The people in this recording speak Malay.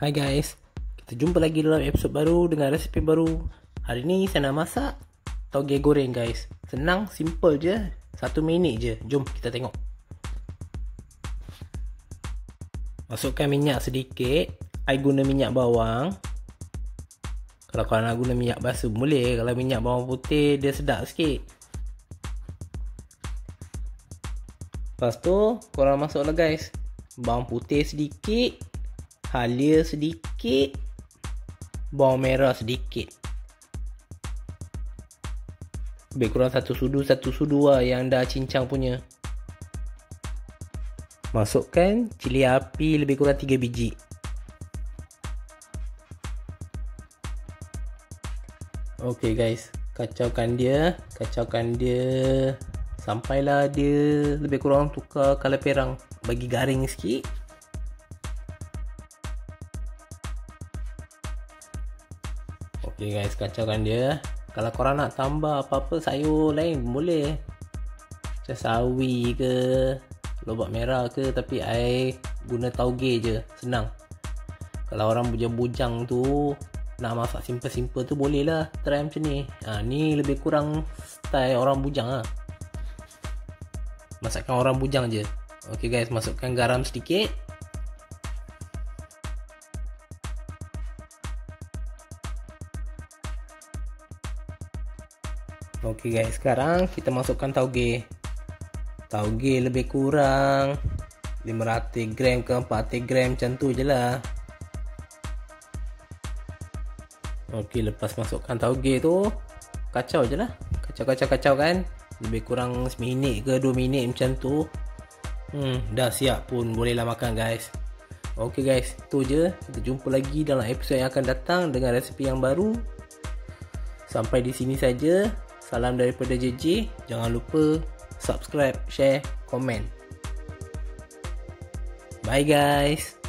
Hai guys, kita jumpa lagi dalam episode baru dengan resipi baru. Hari ni saya nak masak taugeh goreng guys. Senang, simple je, 1 minit je. Jom kita tengok. Masukkan minyak sedikit. I guna minyak bawang. Kalau korang nak guna minyak basuh boleh. Kalau minyak bawang putih dia sedap sikit. Lepas tu korang masuklah guys bawang putih sedikit, halia sedikit, bawang merah sedikit. Lebih kurang satu sudu lah yang dah cincang punya. Masukkan cili api lebih kurang 3 biji. Okey guys, kacaukan dia sampailah dia lebih kurang tukar colour perang, bagi garing sikit. Okay guys, kacaukan dia. Kalau korang nak tambah apa-apa sayur lain boleh, macam sawi ke, lobak merah ke, tapi I guna taugeh je, senang. Kalau orang bujang tu nak masak simple-simple tu boleh lah try macam ni. Ni lebih kurang style orang bujang lah, masakan orang bujang je. Okay guys, masukkan garam sedikit. Okey guys, sekarang kita masukkan taugeh. Taugeh lebih kurang 500 gram ke 400 gram macam tu je lah. Okey, lepas masukkan taugeh tu kacau je lah. Kacau kan. Lebih kurang 1 minit ke 2 minit macam tu. Dah siap pun boleh lah makan guys. Okey guys, tu je. Kita jumpa lagi dalam episod yang akan datang dengan resipi yang baru. Sampai di sini saja. Salam daripada JJ. Jangan lupa subscribe, share, komen. Bye guys.